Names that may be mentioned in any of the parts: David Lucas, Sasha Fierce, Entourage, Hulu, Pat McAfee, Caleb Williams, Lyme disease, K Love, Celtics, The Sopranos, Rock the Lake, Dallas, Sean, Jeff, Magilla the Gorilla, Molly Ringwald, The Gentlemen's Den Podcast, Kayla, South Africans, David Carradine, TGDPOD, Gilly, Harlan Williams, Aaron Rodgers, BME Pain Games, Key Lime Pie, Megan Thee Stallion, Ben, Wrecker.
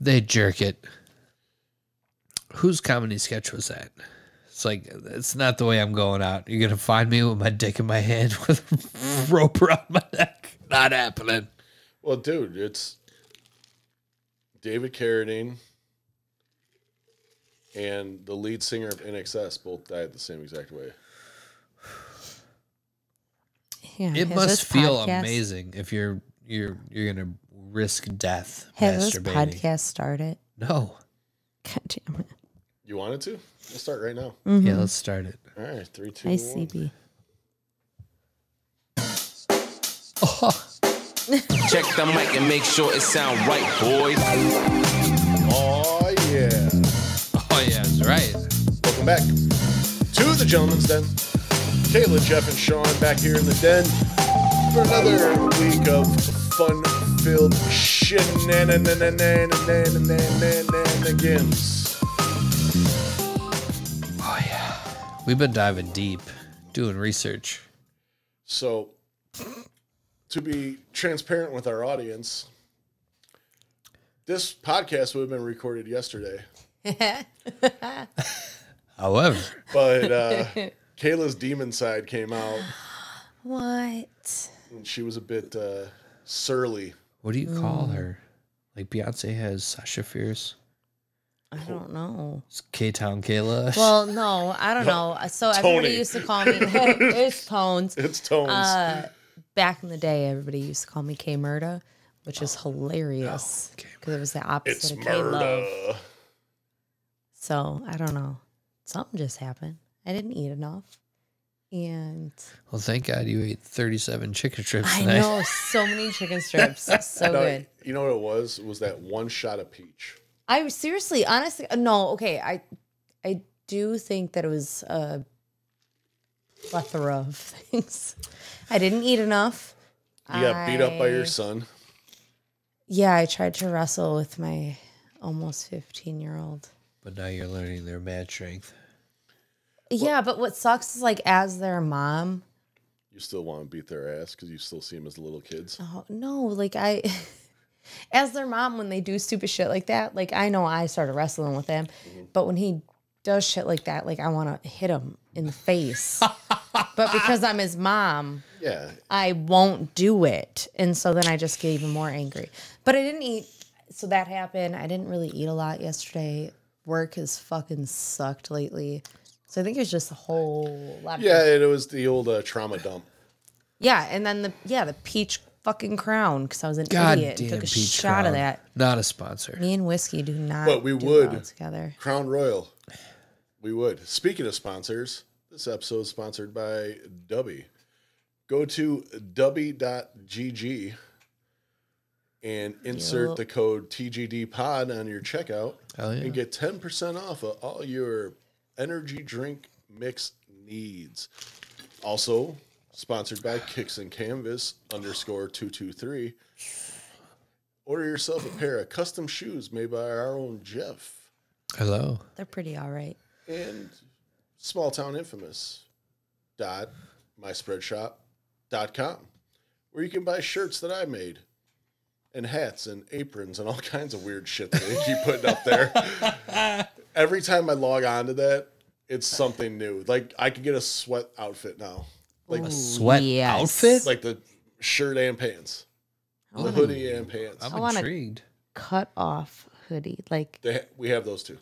They jerk it. Whose comedy sketch was that? It's like, it's not the way I'm going out. You're going to find me with my dick in my hand with a rope around my neck. Not happening. Well, dude, it's David Carradine and the lead singer of INXS both died the same exact way. Yeah, it must feel amazing if you're gonna risk death masturbating. This podcast started. No. God damn it. You wanted to? We'll start right now. Mm-hmm. Yeah, let's start it. All right, 3, 2, one. ICB. Oh. Check the mic and make sure it sound right, boys. Oh yeah. Oh yeah, that's right. Welcome back to The Gentlemen's Den. Kayla, Jeff, and Sean back here in the den for another week of fun-filled shenanigans. Oh yeah. We've been diving deep, doing research. So, to be transparent with our audience, this podcast would have been recorded yesterday. However, but Kayla's demon side came out. What? And she was a bit surly. What do you call her? Like Beyonce has Sasha Fierce. I don't know. It's K Town Kayla. Well, no, I don't know. So Tony. Everybody used to call me it's Tones. It's Tones. Back in the day, everybody used to call me K Murda, which is hilarious because it was the opposite of K Love. So I don't know. Something just happened. I didn't eat enough, and well, thank God you ate 37 chicken strips. I know, so many chicken strips, so good. You know what it was? It was that one shot of peach. I seriously, honestly, no, okay, I do think that it was a plethora of things. I didn't eat enough. You got beat up by your son. Yeah, I tried to wrestle with my almost 15-year-old. But now you're learning their mad strength. Yeah, well, but what sucks is, like, as their mom, you still want to beat their ass because you still see them as little kids. Oh, no, like, I, as their mom, when they do stupid shit like that, like, I know I started wrestling with him, but when he does shit like that, like, I want to hit him in the face. But because I'm his mom, yeah, I won't do it. And so then I just get even more angry. But I didn't eat, so that happened. I didn't really eat a lot yesterday. Work has fucking sucked lately. So I think it was just a whole lot of it was the old trauma dump. Yeah, and then the peach fucking crown, because I was an idiot and took a shot of that. Not a sponsor. Me and whiskey do not. But we would well together. Crown Royal. We would. Speaking of sponsors, this episode is sponsored by Dubby. Go to dubby.gg and insert the code TGDPOD on your checkout and get 10% off of all your energy drink mix needs. Also sponsored by Kicks and Canvas _223. Order yourself a pair of custom shoes made by our own Jeff. Hello. They're pretty all right. And smalltowninfamous.myspreadshop.com, where you can buy shirts that I made and hats and aprons and all kinds of weird shit that they keep putting up there. Every time I log on to that, it's something new. Like, I could get a sweat outfit now. Like a sweat outfit? Like the shirt and pants. The hoodie and pants. I'm intrigued. Cut off hoodie. Like we have those too.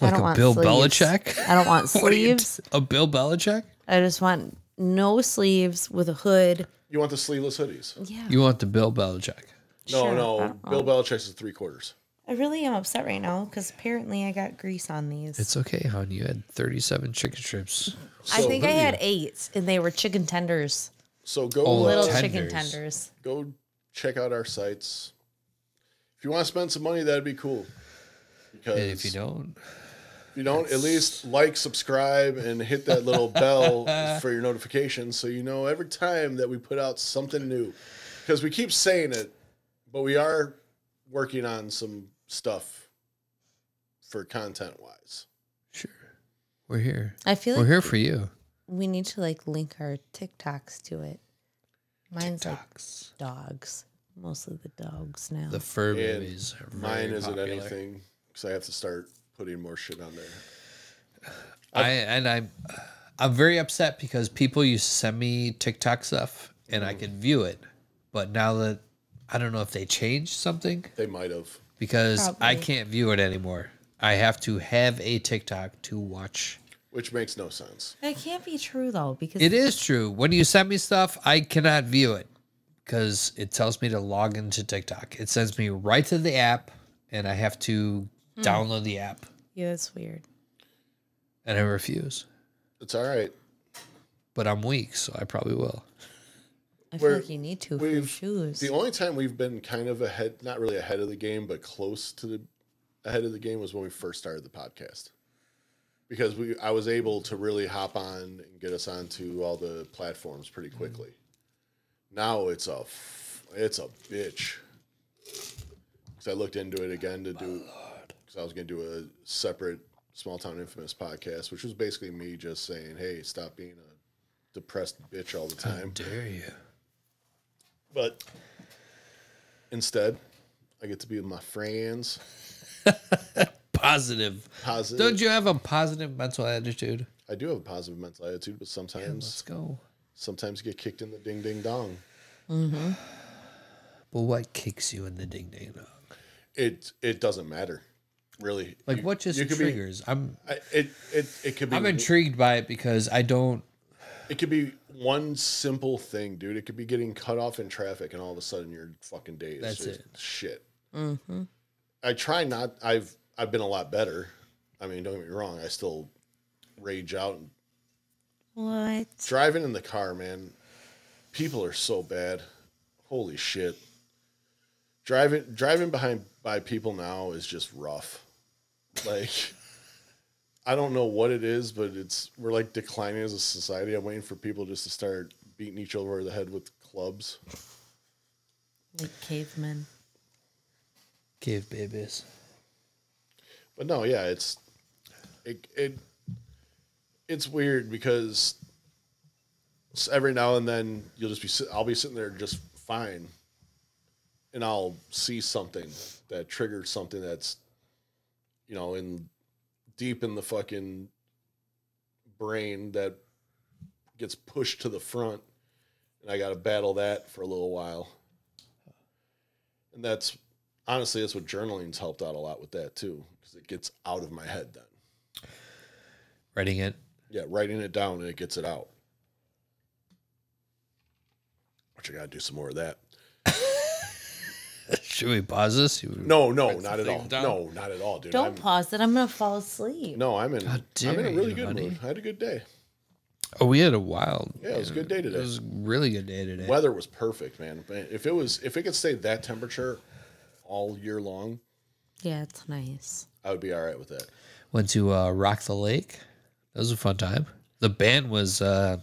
Like a Bill Belichick? I don't want sleeves. A Bill Belichick? I just want no sleeves with a hood. You want the sleeveless hoodies? Yeah. You want the Bill Belichick? No, sure, no. Bill Belichick's is 3/4. I really am upset right now because apparently I got grease on these. It's okay, hon. You had 37 chicken strips. So I think I had 8, and they were chicken tenders. So go chicken tenders. Go check out our sites. If you want to spend some money, that'd be cool. Because and if you don't, at least like, subscribe, and hit that little bell for your notifications, so you know every time that we put out something new. Because we keep saying it, but we are working on some stuff for content wise. Sure. We're here. I feel like we're here for you. We need to like link our TikToks to it. Mine's TikToks. Like dogs. mostly the dogs now. The fur babies. Mine isn't popular. Anything because I have to start putting more shit on there. I'm very upset because people used to send me TikTok stuff and I could view it, but now that I don't know if they changed something. They might have because probably. I can't view it anymore. I have to have a TikTok to watch. Which makes no sense. That can't be true, though. Because it is true. When you send me stuff, I cannot view it because it tells me to log into TikTok. It sends me right to the app, and I have to download the app. Yeah, that's weird. And I refuse. It's all right. But I'm weak, so I probably will. I feel like you need to for your shoes. The only time we've been kind of ahead, not really ahead of the game, but close to the ahead of the game was when we first started the podcast. Because I was able to really hop on and get us onto all the platforms pretty quickly. Now it's a bitch. Because I looked into it again to do, because I was going to do a separate Small Town Infamous podcast, which was basically me just saying, hey, stop being a depressed bitch all the time. How dare you? But instead, I get to be with my friends. Positive. Don't you have a positive mental attitude? I do have a positive mental attitude, but sometimes let's go. Sometimes you get kicked in the ding ding dong. Mm-hmm. But what kicks you in the ding ding dong? It doesn't matter, really. Like what just triggers? It could be. I'm intrigued by it because I don't. It could be one simple thing, dude. It could be getting cut off in traffic, and all of a sudden your fucking day is just shit. Mm-hmm. I try not. I've been a lot better. I mean, don't get me wrong. I still rage out. And what? Driving in the car, man. People are so bad. Holy shit. Driving behind by people now is just rough. Like, I don't know what it is, but we're like declining as a society. I'm waiting for people just to start beating each other over the head with clubs. Like cavemen. Cave babies. But no, yeah, it's weird because every now and then you'll just be, I'll be sitting there just fine, and I'll see something that triggers something that's, you know, deep in the fucking brain that gets pushed to the front, and I got to battle that for a little while, and that's. Honestly, that's what journaling's helped out a lot with that, too, because it gets out of my head then. Writing it? Yeah, writing it down, and it gets it out. Which I got to do some more of that. Should we pause this? No, not at all. Down? No, not at all, dude. Don't pause it. I'm going to fall asleep. No, I'm in a really good mood. I had a good day. Oh, we had a wild. Yeah, it was a good day today. It was a really good day today. Weather was perfect, man. If it could stay that temperature all year long. Yeah, it's nice. I would be all right with that. Went to Rock the Lake. That was a fun time. The band was vanilla.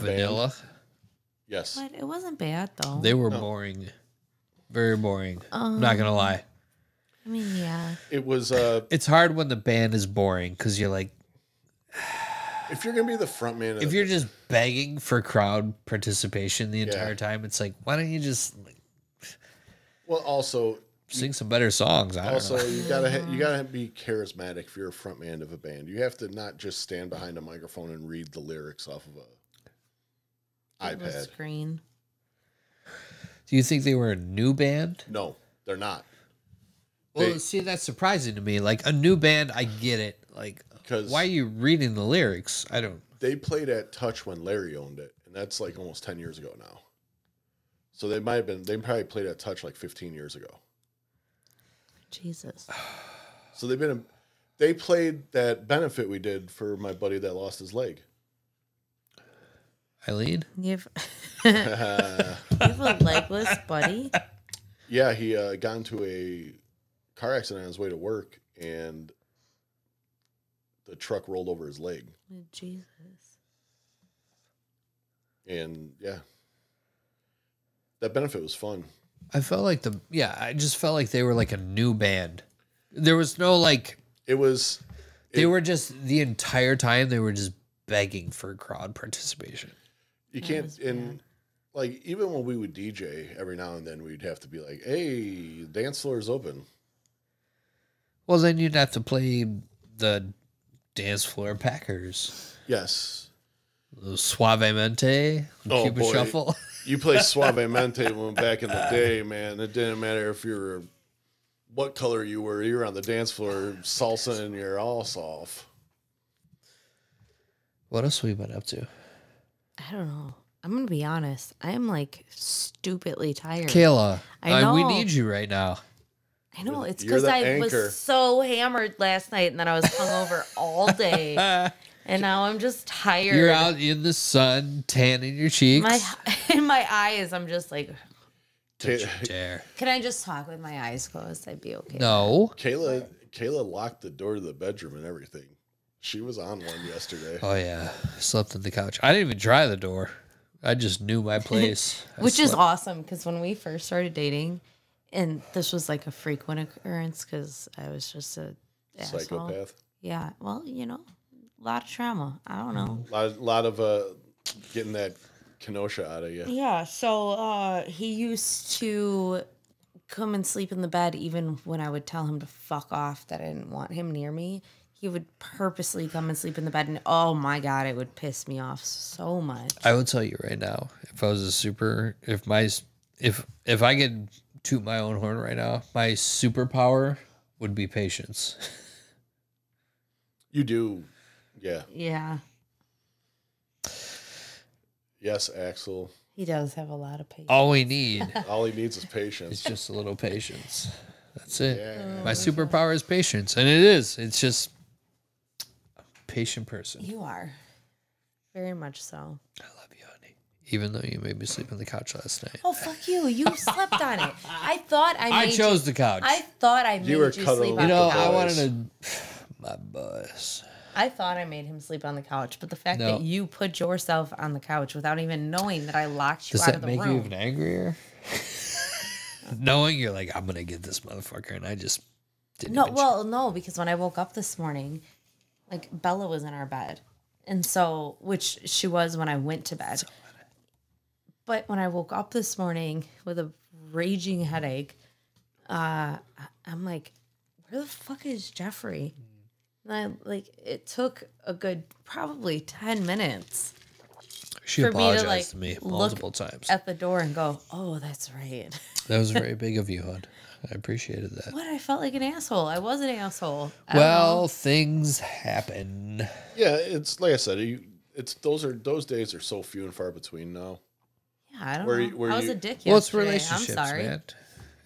Band? Yes. But it wasn't bad, though. They were boring. Very boring. I'm not going to lie. I mean, yeah. It was... it's hard when the band is boring because you're like... If you're going to be the front man... If you're just begging for crowd participation the entire time, it's like, why don't you just... Well, also sing some better songs. I don't know. you gotta be charismatic if you're a front man of a band. You have to not just stand behind a microphone and read the lyrics off of an iPad screen. Do you think they were a new band? No, they're not. Well, see, that's surprising to me. Like a new band, I get it. Like, why are you reading the lyrics? I don't. They played at Touch when Larry owned it, and that's like almost 10 years ago now. So they might have been. They probably played at Touch like 15 years ago. Jesus. So they've been. They played that benefit we did for my buddy that lost his leg. Eileen. You have a legless buddy. Yeah, he got into a car accident on his way to work, and the truck rolled over his leg. Jesus. And yeah. That benefit was fun. I felt like I just felt like they were like a new band. There was no like... They were just, the entire time, they were just begging for crowd participation. You can't... And like, even when we would DJ, every now and then we'd have to be like, hey, the dance floor is open. Well, then you'd have to play the dance floor Packers. Yes. Suavemente, oh, Cuba boy. Shuffle. You play Suavemente when back in the day, man. It didn't matter if you were what color you were on the dance floor, salsa and your ass off. What else have we been up to? I don't know. I'm going to be honest. I am, like, stupidly tired. Kayla, I know. We need you right now. I know. It's because I was so hammered last night, and then I was hungover all day, and now I'm just tired. You're out in the sun, tanning your cheeks. In my eyes, I'm just like, don't you dare. Can I just talk with my eyes closed? I'd be okay. No. Kayla locked the door to the bedroom and everything. She was on one yesterday. Oh, yeah. I slept on the couch. I didn't even try the door. I just knew my place. Which is awesome, because when we first started dating, and this was like a frequent occurrence, because I was just a psychopath. Asshole. Yeah. Well, you know, a lot of trauma. I don't know. A lot of getting that Kenosha out of you. Yeah. So he used to come and sleep in the bed, even when I would tell him to fuck off, that I didn't want him near me. He would purposely come and sleep in the bed, and oh my god, it would piss me off so much. I will tell you right now, if I was a super, if I could toot my own horn right now, my superpower would be patience. You do, yeah, yeah. Yes, Axel. He does have a lot of patience. All he needs is patience. It's just a little patience. That's it. Yeah. My superpower is patience, and it is. It's just. Patient person. You are. Very much so. I love you, honey. Even though you made me sleep on the couch last night. Oh, fuck you. You slept on it. I thought I chose the couch. I thought I made you sleep on the couch. You know, I wanted to... My bus. I thought I made him sleep on the couch, but the fact that you put yourself on the couch without even knowing that I locked you out of the room. Does that make you even angrier? Knowing you're like, I'm going to get this motherfucker, and I just didn't. No, well, no, because when I woke up this morning... Like, Bella was in our bed, and so, which she was when I went to bed. But when I woke up this morning with a raging headache, I'm like, where the fuck is Jeffrey? And I, like, it took a good probably 10 minutes. She apologized to me multiple times at the door and go, oh, that's right. That was very big of you, hon. I appreciated that. What? I felt like an asshole. I was an asshole. Well, things happen. Yeah, it's like I said. Those days are so few and far between now. Yeah, I don't know. I was a dick yesterday. Well, it's relationships, I'm sorry. Man.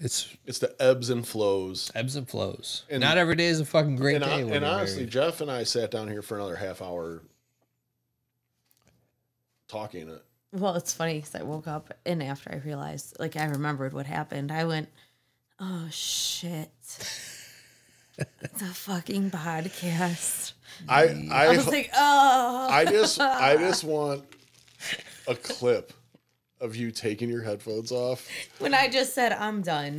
It's the ebbs and flows. Ebbs and flows. And not every day is a fucking great day. And honestly, married. Jeff and I sat down here for another half hour talking. Well, it's funny because I woke up and after I realized, like, I remembered what happened. I went. Oh, shit. The fucking podcast. I was like, oh. I just want a clip of you taking your headphones off. When I just said, I'm done.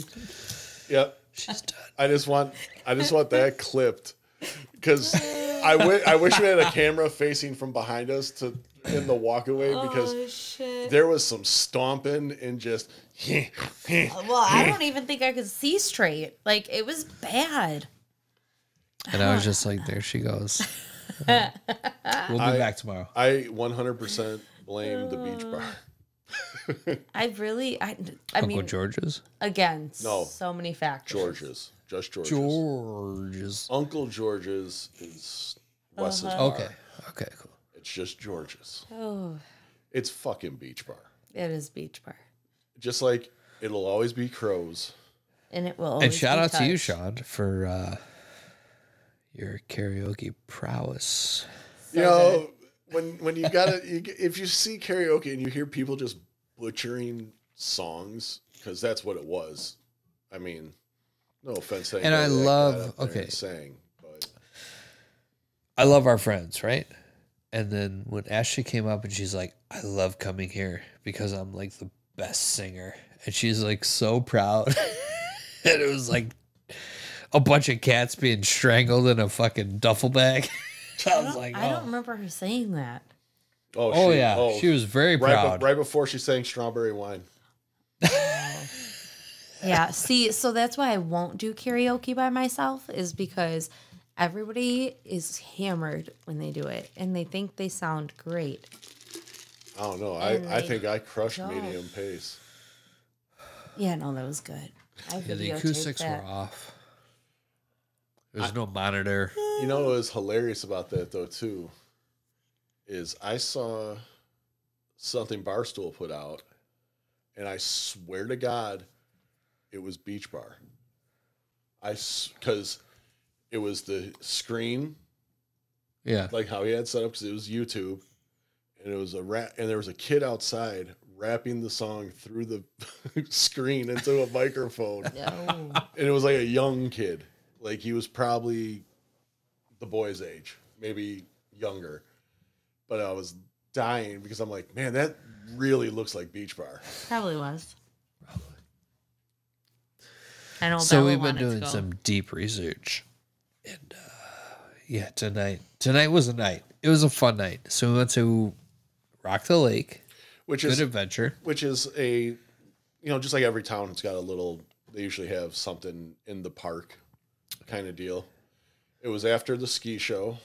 Yep. She's done. I just want that clipped. Because I wish we had a camera facing from behind us to in the walkaway, because there was some stomping and just... Well, I don't even think I could see straight. Like, it was bad. And I was just like, there she goes. We'll be back tomorrow. I 100% blame the beach bar. I mean, Uncle George's? Again, no, so many factors. George's. Just George's. George's. Uncle George's is Wes's bar. Okay. Okay, cool. It's just George's. Oh. It's fucking beach bar. It is beach bar. Just like it'll always be Crows. And it will always be shout out touched. To you, Sean, for your karaoke prowess. So you know, when you gotta, if you see karaoke and you hear people just butchering songs, because that's what it was. I mean, no offense. And I love, I love our friends, right? And then when Ashley came up and she's like, I love coming here because I'm like the best singer, and she's like so proud. And it was like a bunch of cats being strangled in a fucking duffel bag. I was like, I don't remember her saying that. Oh, she was very proud. Right before she sang Strawberry Wine. Yeah, see, so that's why I won't do karaoke by myself, is because everybody is hammered when they do it, and they think they sound great. I don't know. I think I crushed medium pace. Yeah, no, that was good. Yeah, the acoustics were off. There's no monitor. You know what was hilarious about that, though, too, is I saw something Barstool put out, and I swear to God, it was Beach Bar. Because it was the screen. Yeah. Like how he had set up, because it was YouTube. And it was a rap, and there was a kid outside rapping the song through the screen into a microphone. No. And it was like a young kid. Like he was probably the boy's age, maybe younger. But I was dying because I'm like, man, that really looks like Beach Bar. Probably was. I don't so we've been doing some deep research, and yeah, tonight was a night. It was a fun night. So we went to Rock the Lake, which is an adventure. Which is a, you know, just like every town, it's got a little. They usually have something in the park, kind of deal. It was after the ski show,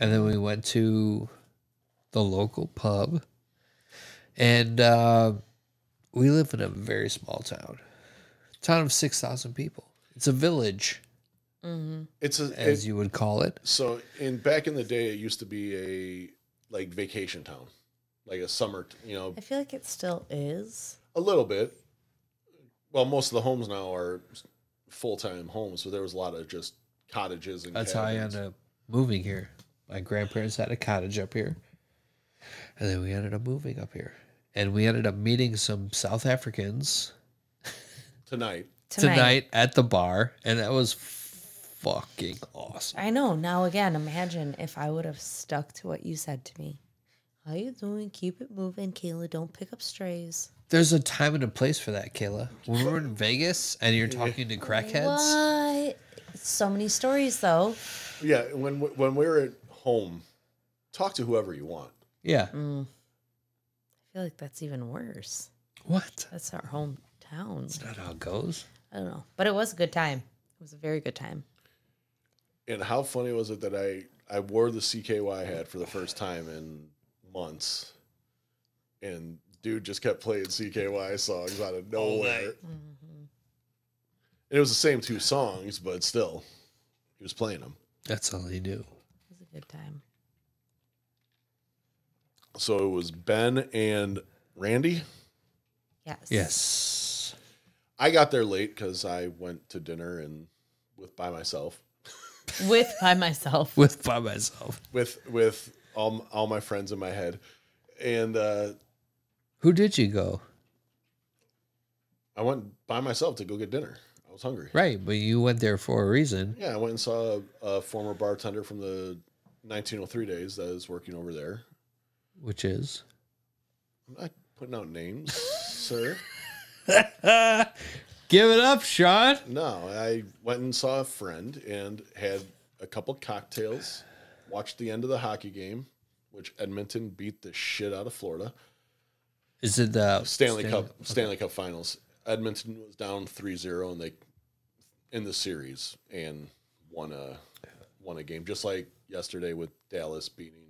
and then we went to the local pub, and we live in a very small town. Town of 6,000 people. It's a village, as you would call it. So, back in the day, it used to be a like vacation town, like a summer. You know, I feel like it still is a little bit. Well, most of the homes now are full-time homes, so there was a lot of just cottages and. That's cabins. How I ended up moving here. My grandparents had a cottage up here, and then we ended up moving up here, and we ended up meeting some South Africans. Tonight at the bar, and that was fucking awesome. I know. Now, again, imagine if I would have stuck to what you said to me. How you doing? Keep it moving, Kayla. Don't pick up strays. There's a time and a place for that, Kayla. When we're in Vegas and you're talking to crackheads. What? So many stories, though. Yeah, when we're at home, talk to whoever you want. Yeah. I feel like that's even worse. What? That's our home. That's not how it goes. I don't know. But it was a good time. It was a very good time. And how funny was it that I wore the CKY hat for the first time in months, and dude just kept playing CKY songs out of nowhere. It was the same two songs, but still, he was playing them. That's all he knew. It was a good time. So it was Ben and Randy? Yes. Yes. I got there late because I went to dinner and with all my friends in my head. And who did you go? I went by myself to go get dinner. I was hungry. Right, but you went there for a reason. Yeah, I went and saw a former bartender from the 1903 days that is working over there. Which is? I'm not putting out names, sir. Give it up, Sean. No, I went and saw a friend and had a couple cocktails, watched the end of the hockey game, which Edmonton beat the shit out of Florida. Is it the Stanley Cup finals? Edmonton was down 3-0 and they in the series and won a game, just like yesterday with Dallas beating,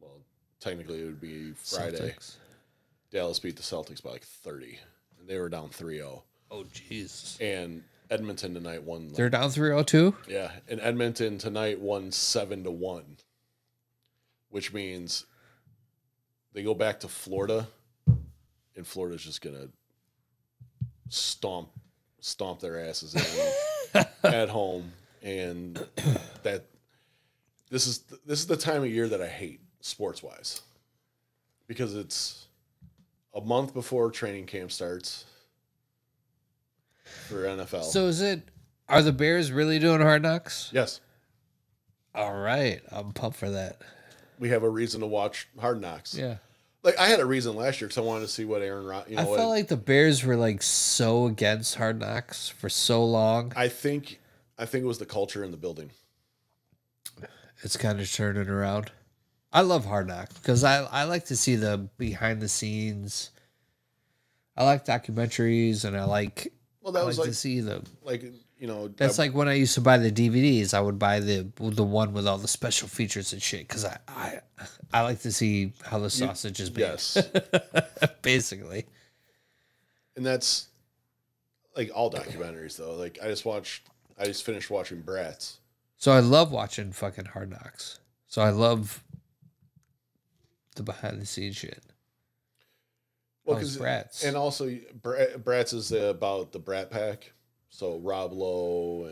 well, technically it would be Friday. Celtics. Dallas beat the Celtics by like 30. And they were down 3-0. Oh, jeez. And Edmonton tonight won. They're down 3-0 too? Yeah. And Edmonton tonight won 7-1, which means they go back to Florida, and Florida's just going to stomp their asses at home. And this is the time of year that I hate sports-wise, because it's a month before training camp starts for NFL. So are the Bears really doing Hard Knocks? Yes. All right. I'm pumped for that. We have a reason to watch Hard Knocks. Yeah. Like, I had a reason last year because I wanted to see what Aaron Rodgers, I felt like the Bears were, like, so against Hard Knocks for so long. I think it was the culture in the building. It's kind of turning around. I love Hard Knocks because I like to see the behind the scenes. I like documentaries, and I like to see them. Like, you know, that's like when I used to buy the DVDs. I would buy the one with all the special features and shit because I like to see how the sausage is made. Yes, basically. And that's like all documentaries though. Like I just finished watching Bratz. So I love watching fucking Hard Knocks. So I love the behind the scenes shit. Well, because Bratz, and also Bratz is about the Brat Pack. So Rob Lowe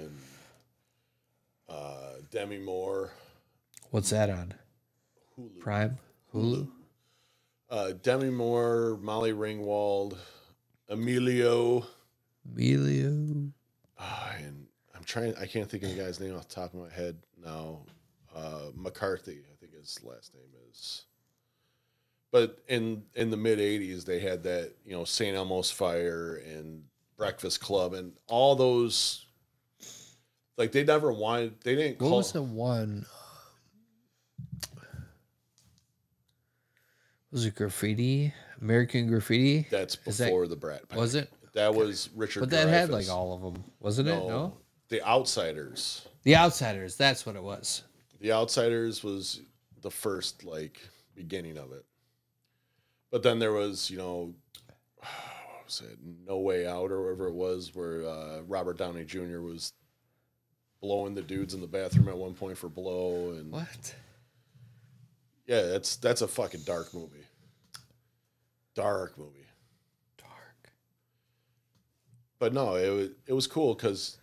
and Demi Moore. What's that on? Hulu. Prime? Hulu? Demi Moore, Molly Ringwald, Emilio. And I'm trying, I can't think of the guy's name off the top of my head now. McCarthy, I think his last name is. But in the mid 80s, they had that, you know, St. Elmo's Fire and Breakfast Club and all those, like they never wanted, they didn't call. What was the one? Was it Graffiti? American Graffiti? That's before the Brat Pack. Was it? That was Richard Dreyfuss. But that had like all of them, wasn't it? No. The Outsiders. The Outsiders, that's what it was. The Outsiders was the first, like, beginning of it. But then there was, you know, No Way Out or whatever it was, where Robert Downey Jr. was blowing the dudes in the bathroom at one point for blow. And what? Yeah, that's a fucking dark movie. Dark movie. Dark. But no, it was cool because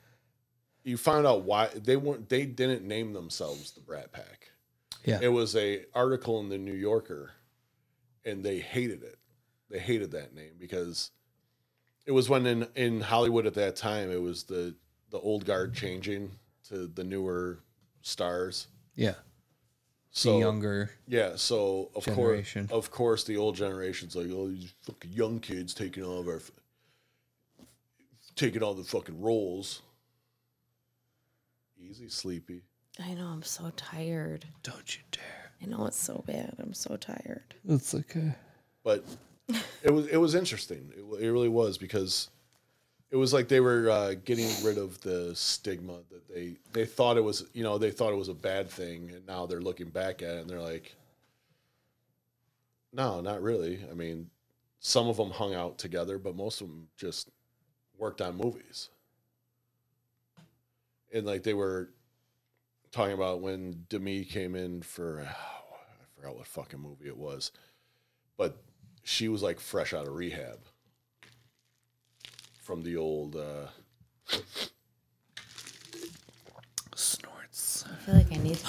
you found out why they didn't name themselves the Brat Pack. Yeah, it was an article in the New Yorker, and they hated it. They hated that name because it was when in Hollywood at that time, it was the old guard changing to the newer stars. Yeah. So the younger. Yeah. So of course the old generation's like, oh, these fucking young kids taking all the fucking roles. Easy, sleepy. I know. I'm so tired. Don't you dare. I know, it's so bad. I'm so tired. It's okay. But it was interesting. It really was, because it was like they were getting rid of the stigma that they thought it was, you know, they thought it was a bad thing, and now they're looking back at it and they're like, no, not really. I mean, some of them hung out together, but most of them just worked on movies. And like they were talking about when Demi came in for I forgot what fucking movie it was, but she was like fresh out of rehab from the old snorts. I feel like I need.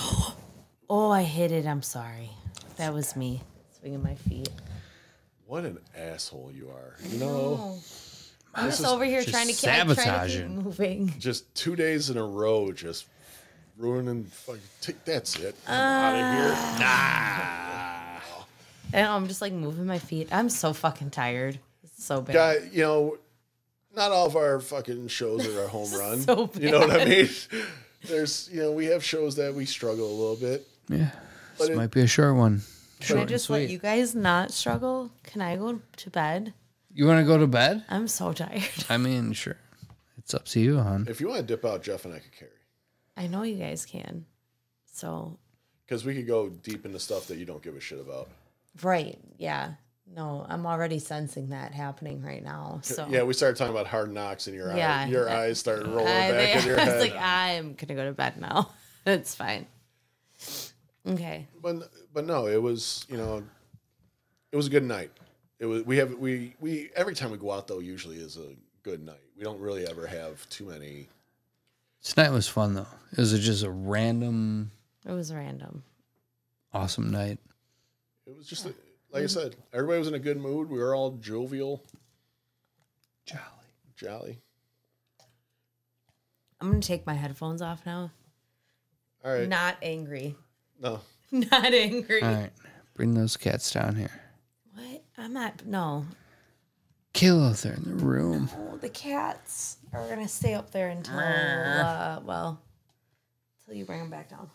Oh, I hit it. I'm sorry. That was me swinging my feet. What an asshole you are! You know, I'm just over here trying to keep moving. Just 2 days in a row, just ruining. Fucking that's it. I'm out of here. Nah. And I'm just like moving my feet. I'm so fucking tired. It's so bad. God, you know, not all of our fucking shows are our home run. So bad. You know what I mean? There's, you know, we have shows that we struggle a little bit. Yeah. But this might be a short one. Can I just let you guys not struggle? Can I go to bed? You want to go to bed? I'm so tired. I mean, sure. It's up to you, hon. If you want to dip out, Jeff and I could carry. I know you guys can. So. Because we could go deep into stuff that you don't give a shit about. Right, yeah. No, I'm already sensing that happening right now. So yeah, we started talking about Hard Knocks, and your eyes started rolling back in your head. I was like, I'm gonna go to bed now. It's fine. Okay. But no, it was, you know, it was a good night. It was we every time we go out though usually is a good night. We don't really ever have too many. Tonight was fun though. It was just a random. It was random. Awesome night. It was just, like I said, everybody was in a good mood. We were all jovial. Jolly. I'm going to take my headphones off now. All right. Not angry. No. Not angry. All right. Bring those cats down here. What? I'm not, no. Kayla, they're in the room. No, the cats are going to stay up there until, until you bring them back down.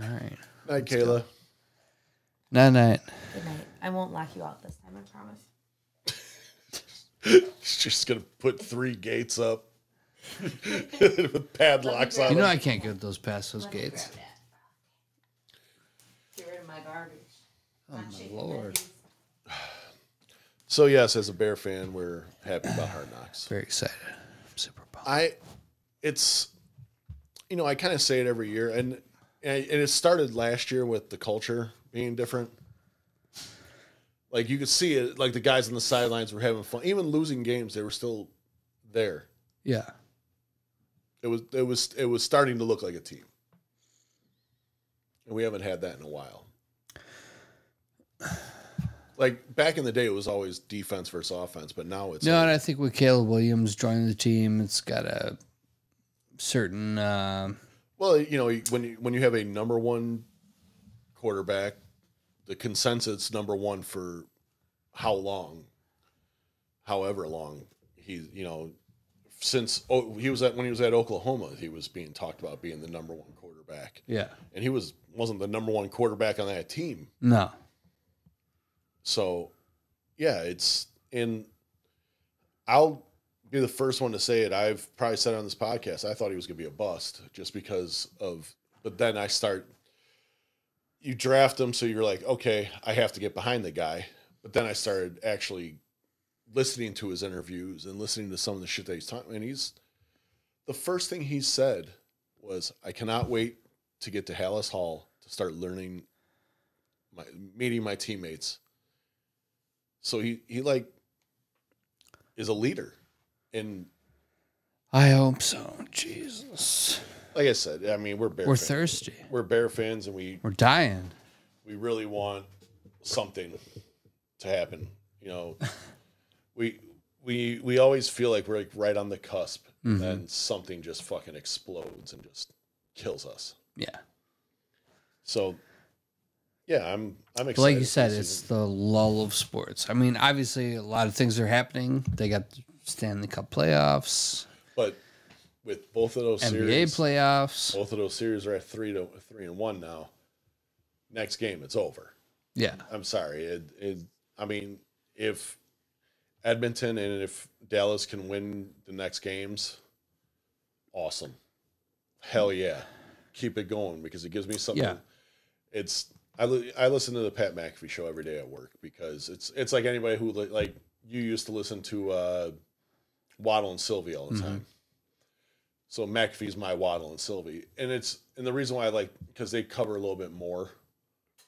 All right. Night, Kayla. Go. Night night. Good night. I won't lock you out this time, I promise. She's just gonna put 3 gates up with padlocks on. You know I can't get those past those gates. Get rid of my garbage. Oh my Lord. So yes, as a Bear fan, we're happy about Hard Knocks. Very excited. I'm super pumped. It's you know, I kind of say it every year, and it started last year with the culture being different. Like you could see it, like the guys on the sidelines were having fun. Even losing games, they were still there. Yeah. It was starting to look like a team. And we haven't had that in a while. Like back in the day, it was always defense versus offense, but now it's no. And I think with Caleb Williams joining the team, it's got a certain. Well, you know, when you have a #1 quarterback, the consensus #1 for how long, however long he, you know, since when he was at Oklahoma, he was being talked about being the #1 quarterback. Yeah, and he wasn't the #1 quarterback on that team. No. So, yeah, it's in. I'll be the first one to say it. I've probably said it on this podcast. I thought he was going to be a bust just because of. But then I start. You draft him, so you're like, okay, I have to get behind the guy. But then I started actually listening to his interviews and listening to some of the shit that he's talking. And he's the first thing he said was, "I cannot wait to get to Hallis Hall to start learning meeting my teammates." So he like is a leader, and I hope so. Jesus, like I said, I mean we're Bear fans. Thirsty. We're Bear fans, and we're dying. We really want something to happen. You know, we always feel like we're like right on the cusp, mm-hmm. and something just fucking explodes and just kills us. Yeah. So. Yeah, I'm excited. But like you said, it's the lull of sports. I mean, obviously, a lot of things are happening. They got the Stanley Cup playoffs, but with both of those NBA series, playoffs, both of those series are at 3-1 now. Next game, it's over. Yeah, I'm sorry. I mean, if Edmonton and if Dallas can win the next games, awesome. Hell yeah, keep it going because it gives me something. Yeah. I listen to the Pat McAfee show every day at work because it's like anybody who like you used to listen to Waddle and Silvy all the mm-hmm. time. So McAfee's my Waddle and Silvy, and the reason why I like because they cover a little bit more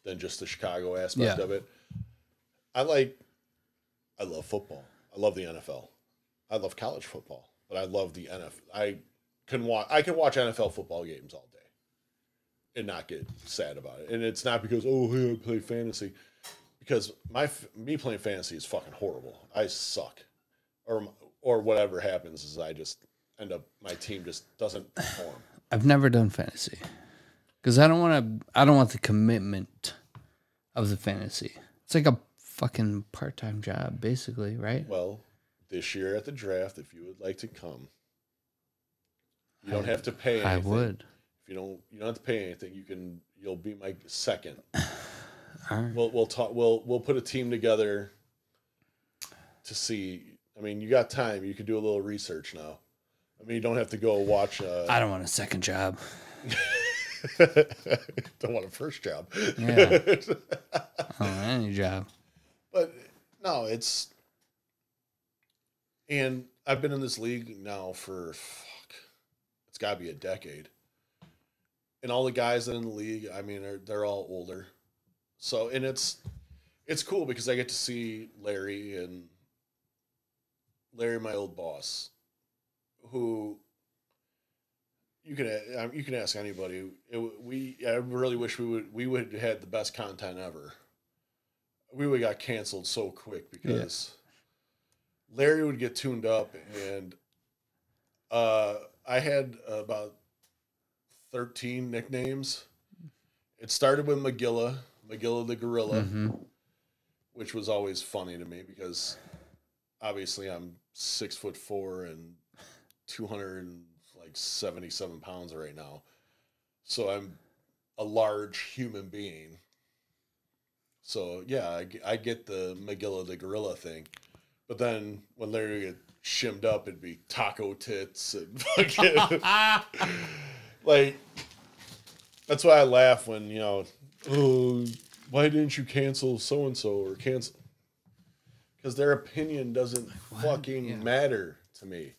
than just the Chicago aspect yeah. of it. I love football. I love the NFL. I love college football, but I love the NFL. I can watch NFL football games all day. And not get sad about it, and it's not because oh hey, I play fantasy, because me playing fantasy is fucking horrible. I suck, or whatever happens is I just end up my team just doesn't perform. I've never done fantasy because I don't want the commitment of the fantasy. It's like a fucking part-time job, basically, right? Well, this year at the draft, if you would like to come, you don't have to pay anything. I would. You don't have to pay anything. You'll be my second. All right. We'll talk. We'll put a team together to see. I mean, you got time. You could do a little research now. I mean, you don't have to go watch. I don't want a second job. Don't want a first job. Yeah. I don't want any job. But no, it's. And I've been in this league now for fuck. It's got to be a decade. And all the guys that are in the league, I mean, they're all older. So, and it's cool because I get to see Larry, my old boss, who you can ask anybody. I really wish we would have had the best content ever. We would have got canceled so quick because yeah. Larry would get tuned up, and I had about 13 nicknames. It started with Magilla the Gorilla, mm-hmm. which was always funny to me because obviously I'm 6'4" and 277 pounds right now, so I'm a large human being. So, yeah, I get the Magilla the Gorilla thing. But then when Larry get shimmed up, it'd be taco tits and fucking... like, that's why I laugh when, you know, oh, why didn't you cancel so-and-so or cancel... Because their opinion doesn't fucking matter to me.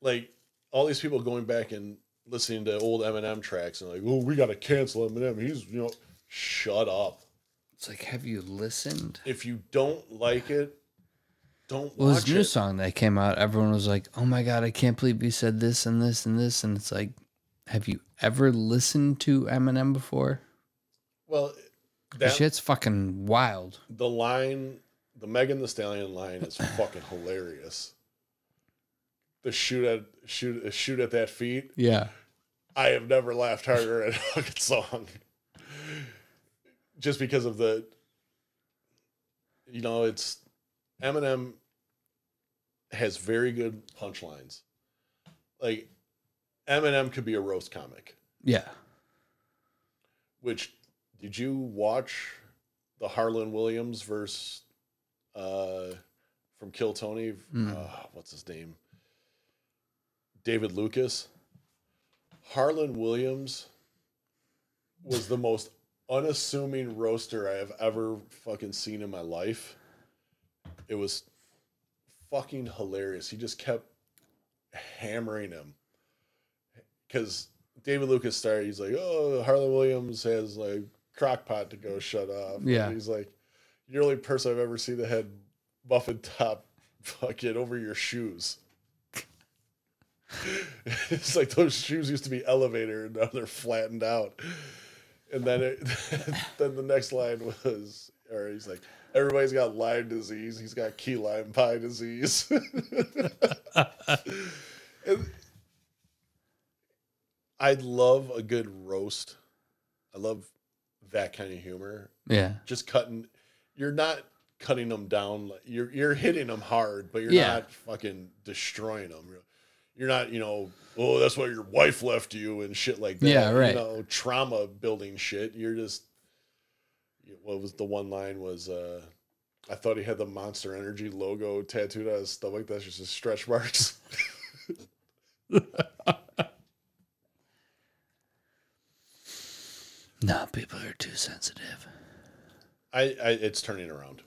Like, all these people going back and listening to old Eminem tracks and like, oh, we got to cancel Eminem. He's, you know... Shut up. It's like, have you listened? If you don't like it, don't watch it. Well, this new song that came out, everyone was like, oh my God, I can't believe you said this and this and this. And it's like, have you ever listened to Eminem before? Well, that shit's fucking wild. The line, the Megan Thee Stallion line is fucking hilarious. The shoot at that feet. Yeah. I have never laughed harder at a fucking song. Just because of the, you know, it's Eminem has very good punchlines. Like, Eminem could be a roast comic. Yeah. Which, did you watch the Harlan Williams versus, from Kill Tony? What's his name? David Lucas. Harlan Williams was the most unassuming roaster I have ever fucking seen in my life. It was fucking hilarious. He just kept hammering him. Because David Lucas started, he's like, oh, Harlan Williams has like crockpot to go shut off. Yeah. And he's like, you're the only person I've ever seen that had muffin top fucking over your shoes. It's like those shoes used to be elevator and now they're flattened out. And then, then the next line was, or he's like, everybody's got Lyme disease. He's got key lime pie disease. And I love a good roast. I love that kind of humor. Yeah, just cutting. You're not cutting them down. You're hitting them hard, but you're not fucking destroying them. You're not, you know, oh, that's why your wife left you and shit like that. Yeah, right. You know, trauma building shit. You're just, what was the one line was, I thought he had the Monster Energy logo tattooed on his stomach. That's just his stretch marks. Nah, people are too sensitive. It's turning around.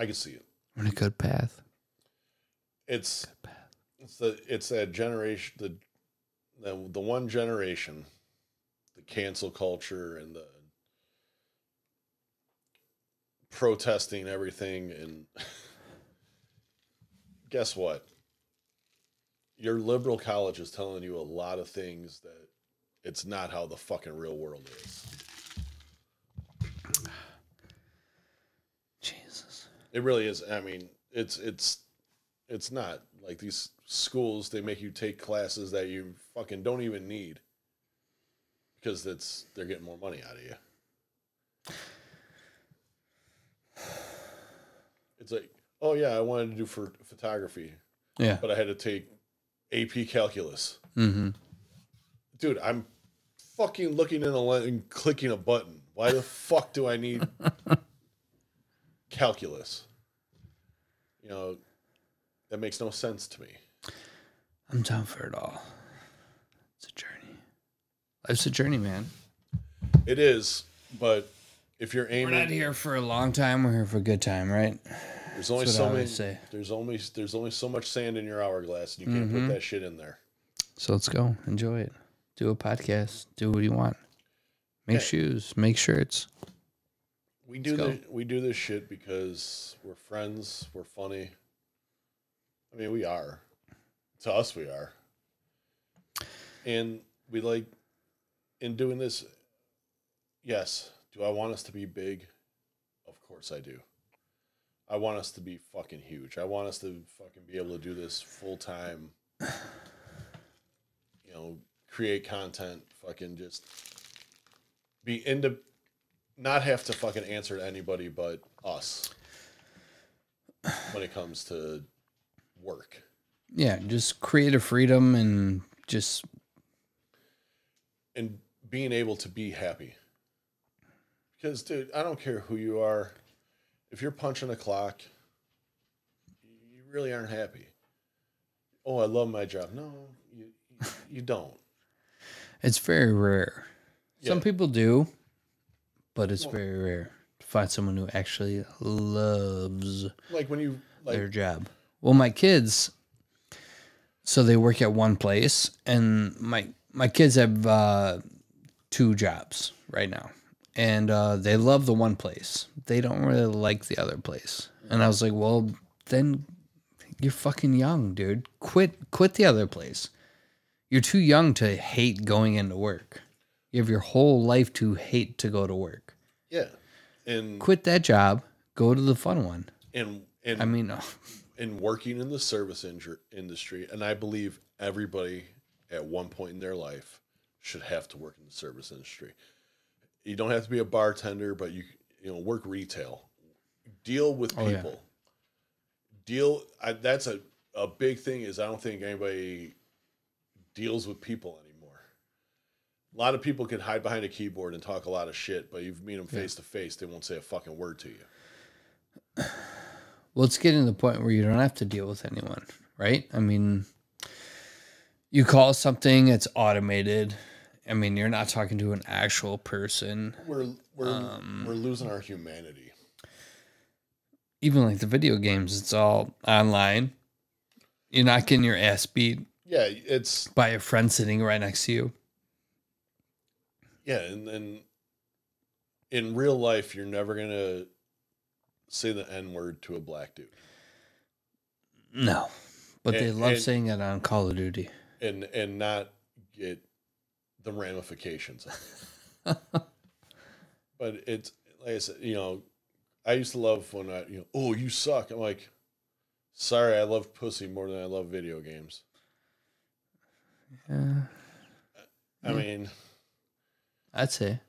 I can see it. We're on a good path. It's... Good path. It's that generation, the one generation, the cancel culture and the protesting everything. And guess what? Your liberal college is telling you a lot of things that it's not how the fucking real world is. Jesus. It really is. I mean, it's not like these schools, they make you take classes that you fucking don't even need because they're getting more money out of you. It's like, oh yeah, I wanted to do for photography. Yeah. But I had to take AP calculus. Mm-hmm. Dude, I'm fucking looking in a lens and clicking a button. Why the fuck do I need calculus? You know, that makes no sense to me. I'm down for it all. It's a journey. Life's a journey, man. It is, but if you're aiming... We're not here for a long time. We're here for a good time, right? There's only so many. There's only so much sand in your hourglass, and you can't put that shit in there. So let's go. Enjoy it. Do a podcast. Do what you want. Make shoes. Make shirts. We do this shit because we're friends. We're funny. I mean, we are. To us, we are. And we like, in doing this, yes, do I want us to be big? Of course I do. I want us to be fucking huge. I want us to fucking be able to do this full time. You know, create content, fucking just be into, not have to fucking answer to anybody but us when it comes to work. Yeah, just creative freedom and just being able to be happy. Because, dude, I don't care who you are. If you're punching a clock, you really aren't happy. Oh, I love my job. No, you don't. It's very rare. Yeah. Some people do, but it's very rare to find someone who actually loves their job. Well, my kids, so they work at one place, and my kids have two jobs right now. And they love the one place. They don't really like the other place. And I was like, well, then you're fucking young, dude. Quit the other place. You're too young to hate going into work. You have your whole life to hate to go to work. Yeah. And quit that job. Go to the fun one. And I mean, and working in the service industry, and I believe everybody at one point in their life should have to work in the service industry. You don't have to be a bartender, but you know, work retail, deal with people. Oh, yeah. That's a big thing. Is I don't think anybody deals with people anymore. A lot of people can hide behind a keyboard and talk a lot of shit, but you meet them face to face, they won't say a fucking word to you. Well, it's getting to the point where you don't have to deal with anyone, right? I mean, you call something, it's automated. I mean, you're not talking to an actual person. We're losing our humanity. Even like the video games, it's all online. You're not getting your ass beat. Yeah, it's by a friend sitting right next to you. Yeah, and then in real life, you're never gonna say the N-word to a black dude. No, but they love saying it on Call of Duty, and not get the ramifications of it. But it's, like I said, you know, I used to love when I, you know, oh, you suck. I'm like, sorry, I love pussy more than I love video games. I mean, I'd say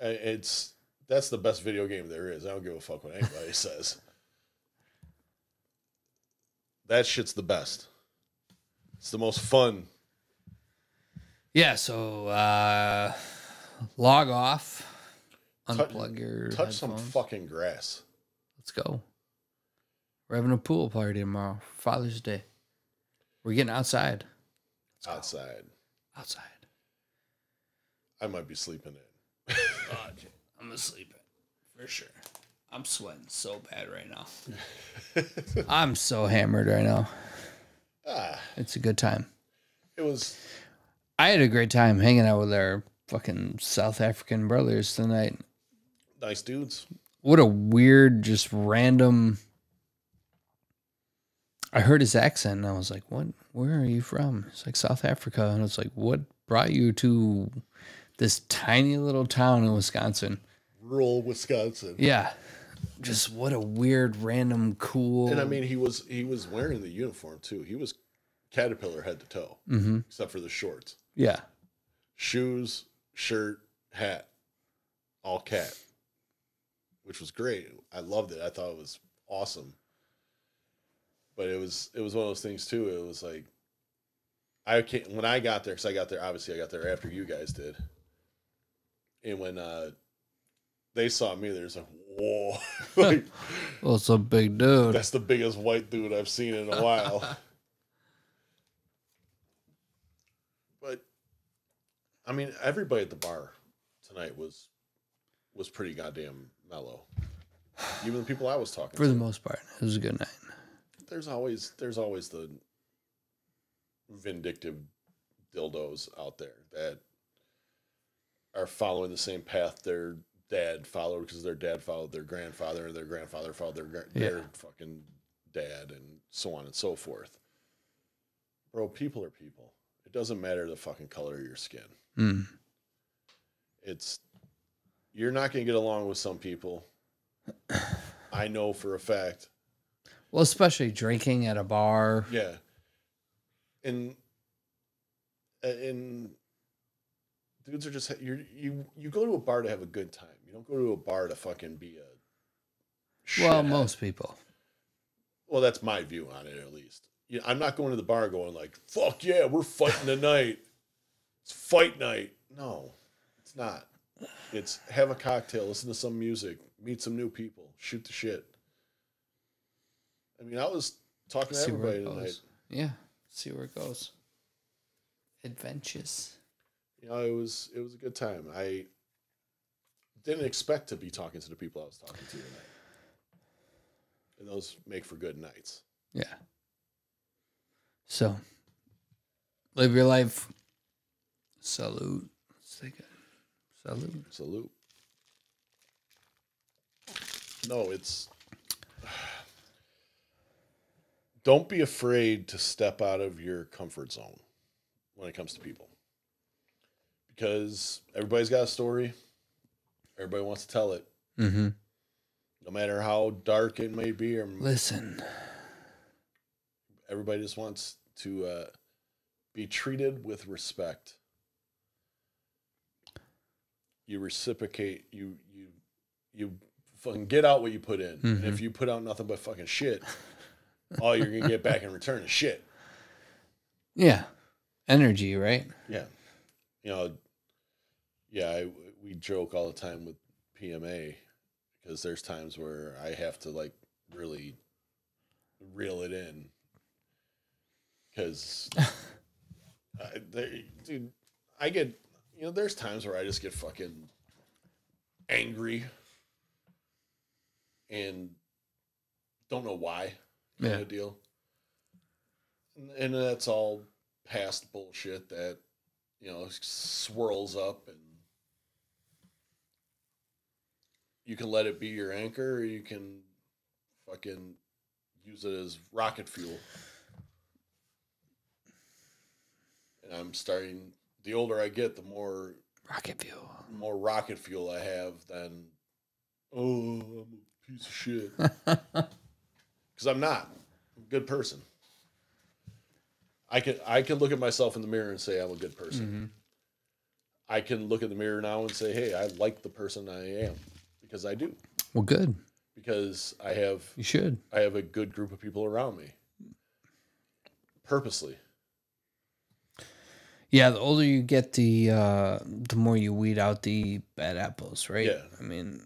that's the best video game there is. I don't give a fuck what anybody says. That shit's the best. It's the most fun. Yeah, so log off, unplug your touch headphones. Some fucking grass. Let's go. We're having a pool party tomorrow, Father's Day. We're getting outside. Outside. I might be sleeping in. God, I'm gonna sleep in for sure. I'm sweating so bad right now. I'm so hammered right now. It's a good time. It was. I had a great time hanging out with our fucking South African brothers tonight. Nice dudes. What a weird, just random. I heard his accent and I was like, what? Where are you from? It's like South Africa. And I was like, what brought you to this tiny little town in Wisconsin? Rural Wisconsin. Yeah. Just what a weird, random, cool. And I mean, he was wearing the uniform too. He was Caterpillar head to toe, except for the shorts. Yeah. Shoes, shirt, hat, all cat, which was great. I loved it. I thought it was awesome. But it was one of those things too. It was like, when I got there, because I got there, obviously I got there after you guys did. And when they saw me, they was like, whoa. Like, well, it's a big dude. That's the biggest white dude I've seen in a while. But I mean, everybody at the bar tonight was pretty goddamn mellow. Even the people I was talking to. For the most part, it was a good night. There's always the vindictive dildos out there that are following the same path their dad followed, because their dad followed their grandfather and their grandfather followed their fucking dad, and so on and so forth. Bro, people are people. It doesn't matter the fucking color of your skin. Mm. You're not going to get along with some people. I know for a fact. Well, especially drinking at a bar. Yeah. And dudes are just, you go to a bar to have a good time. You don't go to a bar to fucking be a shithead. Well, most people. Well, that's my view on it, at least. You know, I'm not going to the bar going like, fuck yeah, we're fighting tonight. It's fight night. No, it's not. It's have a cocktail, listen to some music, meet some new people, shoot the shit. I mean, I was talking to everybody tonight. Yeah, see where it goes. Adventures. You know, it was a good time. I didn't expect to be talking to the people I was talking to tonight. And those make for good nights. Yeah. So, live your life. Salute. Salute. Salute. No, it's... Don't be afraid to step out of your comfort zone when it comes to people. Because everybody's got a story. Everybody wants to tell it. Mm-hmm. No matter how dark it may be. Or listen. Everybody just wants to be treated with respect. You reciprocate. You fucking get out what you put in. Mm-hmm. And if you put out nothing but fucking shit, all you're going to get back in return is shit. Yeah. Energy, right? Yeah. You know, yeah, we joke all the time with PMA because there's times where I have to, like, really reel it in because, dude, I get... You know, there's times where I just get fucking angry and don't know why. Yeah. Kind of deal. And that's all past bullshit that, you know, swirls up, and you can let it be your anchor or you can fucking use it as rocket fuel. And I'm starting... The older I get, the more rocket fuel. More rocket fuel I have than, oh, I'm a piece of shit. Because I'm not. I'm a good person. I can look at myself in the mirror and say I'm a good person. Mm-hmm. I can look in the mirror now and say, hey, I like the person I am because I do. Well, good. Because I have. You should. I have a good group of people around me. Purposely. Yeah, the older you get, the more you weed out the bad apples, right? Yeah. I mean...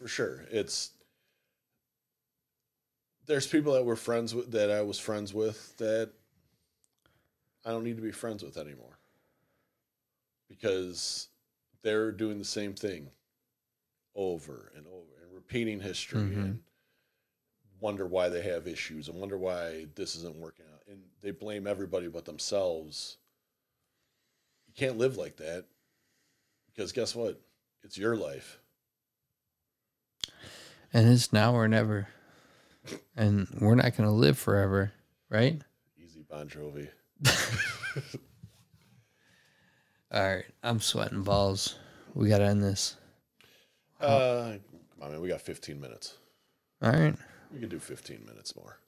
For sure. It's... There's people that we're friends with, that I was friends with, that I don't need to be friends with anymore. Because they're doing the same thing over and over and repeating history, mm-hmm. and wonder why they have issues and wonder why this isn't working out. And they blame everybody but themselves. You can't live like that because guess what? It's your life. And it's now or never. And we're not going to live forever, right? Easy, Bon Jovi. All right. I'm sweating balls. We got to end this. Come on, man. We got 15 minutes. All right. We can do 15 minutes more.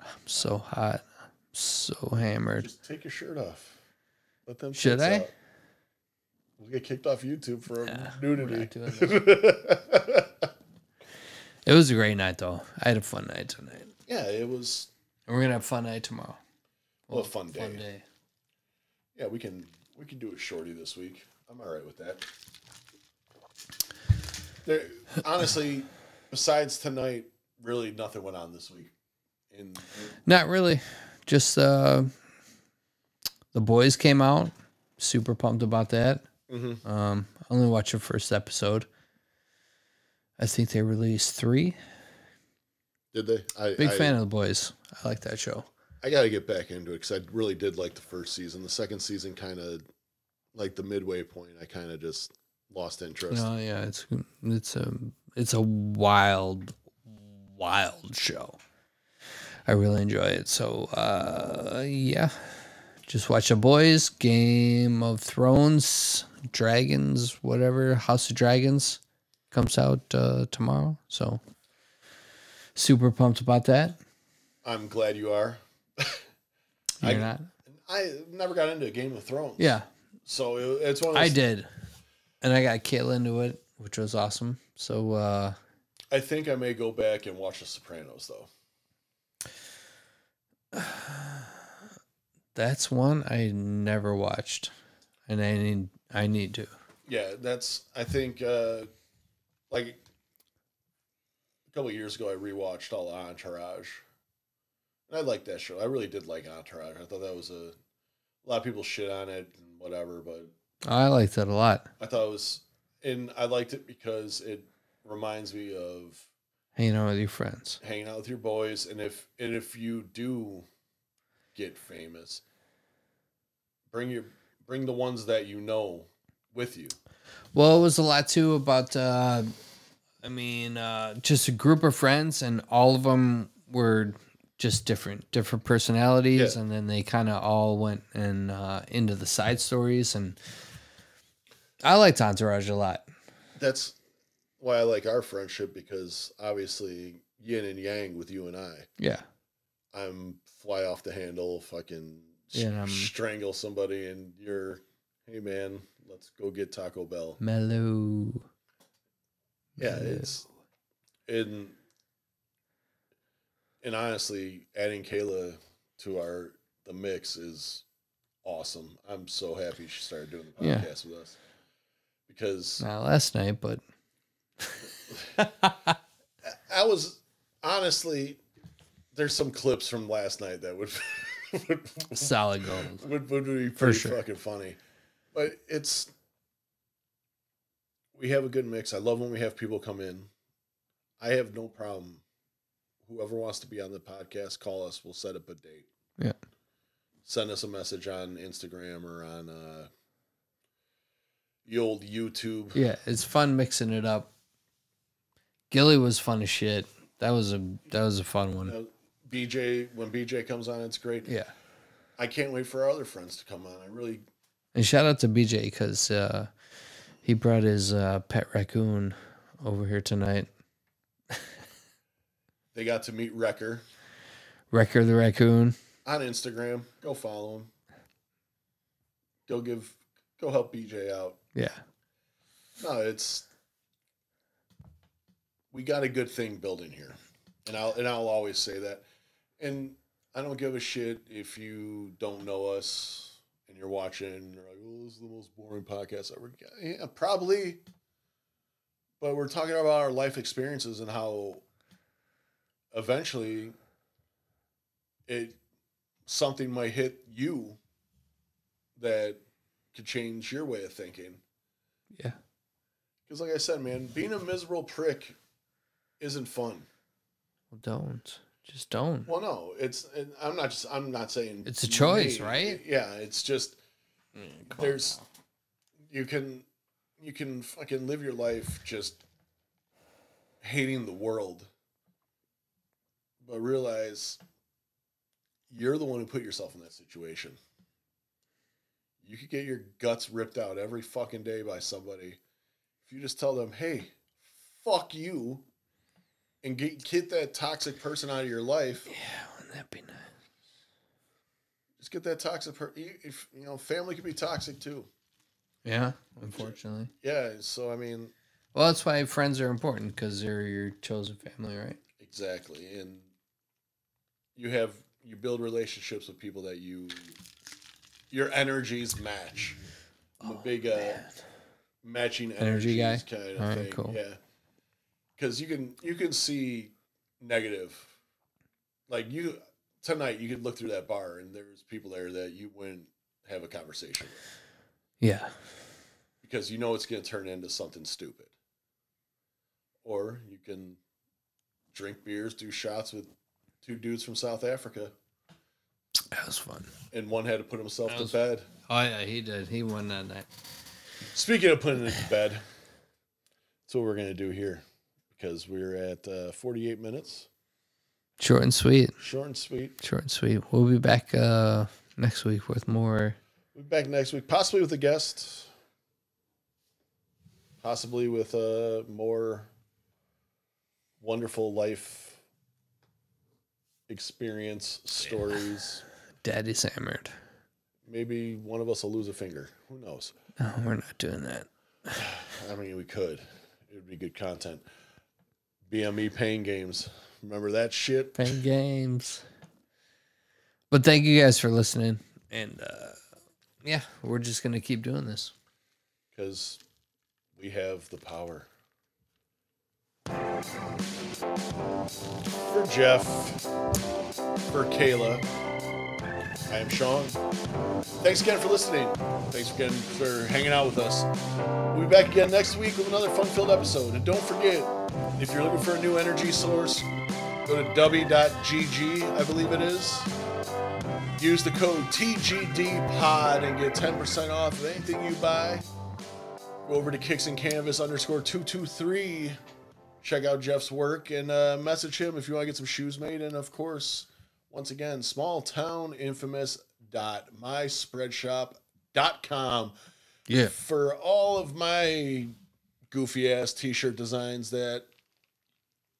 I'm so hot. I'm so hammered. Just take your shirt off. Let them should I? Out. We'll get kicked off YouTube for nudity. It was a great night, though. I had a fun night tonight. Yeah, it was. And we're gonna have a fun night tomorrow. Well, a fun day. Fun day. Yeah, we can do a shorty this week. I'm all right with that. There, honestly, besides tonight, really nothing went on this week. Not really. Just. The Boys came out. Super pumped about that. Mm-hmm. I only watched the first episode. I think they released 3. Did they? Big fan of The Boys. I like that show. I got to get back into it because I really did like the first season. The second season kind of, like the midway point, I kind of just lost interest. No, yeah, it's a wild, wild show. I really enjoy it. So, yeah. Just watch The Boys, Game of Thrones, Dragons, whatever, House of Dragons comes out tomorrow. So, super pumped about that. I'm glad you are. You're not? I never got into Game of Thrones. Yeah. So, it's one of those... I did. And I got Kayla into it, which was awesome. So, I think I may go back and watch The Sopranos, though. That's one I never watched, and I need to. yeah, that's, I think, like a couple of years ago, I rewatched all Entourage. And I liked that show. I really did like Entourage. I thought that was a lot of people shit on it and whatever, but I liked that a lot. I thought it was, and I liked it because it reminds me of hanging out with your friends, hanging out with your boys. And if you do get famous, bring your, bring the ones that you know with you. Well, it was a lot too about, I mean, just a group of friends, and all of them were just different personalities. Yeah. And then they kind of all went and, into the side stories, and I liked Entourage a lot. That's why I like our friendship, because obviously yin and yang with you and I. Yeah. I'm fly off the handle, fucking strangle somebody, and you're, hey man, let's go get Taco Bell. Mellow. Yeah, it's and honestly, adding Kayla to the mix is awesome. I'm so happy she started doing the podcast with us, because not last night, but I was honestly, there's some clips from last night that would solid gold. Would be pretty fucking funny. But it's, we have a good mix. I love when we have people come in. I have no problem. Whoever wants to be on the podcast, call us. We'll set up a date. Yeah. Send us a message on Instagram or on the old YouTube. Yeah, it's fun mixing it up. Gilly was fun as shit. That was a fun one. BJ, when BJ comes on, it's great. Yeah. I can't wait for our other friends to come on. I really. And shout out to BJ, because he brought his pet raccoon over here tonight. They got to meet Wrecker. Wrecker the raccoon. On Instagram. Go follow him. Go help BJ out. Yeah. No, it's, we got a good thing building here. And I'll always say that. And I don't give a shit if you don't know us. And you're watching, and you're like, oh, this is the most boring podcast ever. Yeah, probably. But we're talking about our life experiences and how eventually something might hit you that could change your way of thinking. Yeah. Because like I said, man, being a miserable prick isn't fun. Well, don't. Just don't. Well, no, I'm not saying it's a choice, right? Yeah. It's just, there's, you can fucking live your life just hating the world, but realize you're the one who put yourself in that situation. You could get your guts ripped out every fucking day by somebody. If you just tell them, hey, fuck you. And get that toxic person out of your life. Yeah, wouldn't that be nice? Just get that toxic person. If you know, family can be toxic too. Yeah, unfortunately. Yeah, so I mean, well, that's why friends are important, because they're your chosen family, right? Exactly, and you build relationships with people that your energies match. I'm a big matching energy guy kind of thing. Cool. Yeah. Because you can see negative, like tonight. You could look through that bar, and there's people there that you wouldn't have a conversation with. Yeah, because you know it's going to turn into something stupid. Or you can drink beers, do shots with two dudes from South Africa. That was fun. And one had to put himself to bed. Oh yeah, he did. He won that night. Speaking of putting it to bed, that's what we're going to do here. Because we're at 48 minutes. Short and sweet. Short and sweet. Short and sweet. We'll be back next week with more. We'll be back next week, possibly with a guest. Possibly with more wonderful life experience stories. Daddy's hammered. Maybe one of us will lose a finger. Who knows? No, we're not doing that. I mean, we could. It would be good content. BME Pain Games. Remember that shit? Pain Games. But thank you guys for listening. And, yeah, we're just going to keep doing this. Because We have the power. For Jeff, for Kayla, I am Sean. Thanks again for listening. Thanks again for hanging out with us. We'll be back again next week with another fun-filled episode. And don't forget, if you're looking for a new energy source, go to w.gg, I believe it is. Use the code TGDPOD and get 10% off of anything you buy. Go over to kicksandcanvas_223. Check out Jeff's work and message him if you want to get some shoes made. And, of course, once again, smalltowninfamous.myspreadshop.com. Yeah. For all of my goofy-ass T-shirt designs that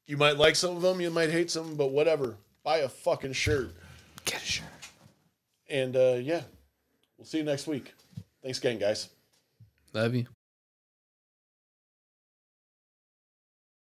you might like some of them, you might hate some, but whatever. Buy a fucking shirt. Get a shirt. And, yeah, we'll see you next week. Thanks again, guys. Love you.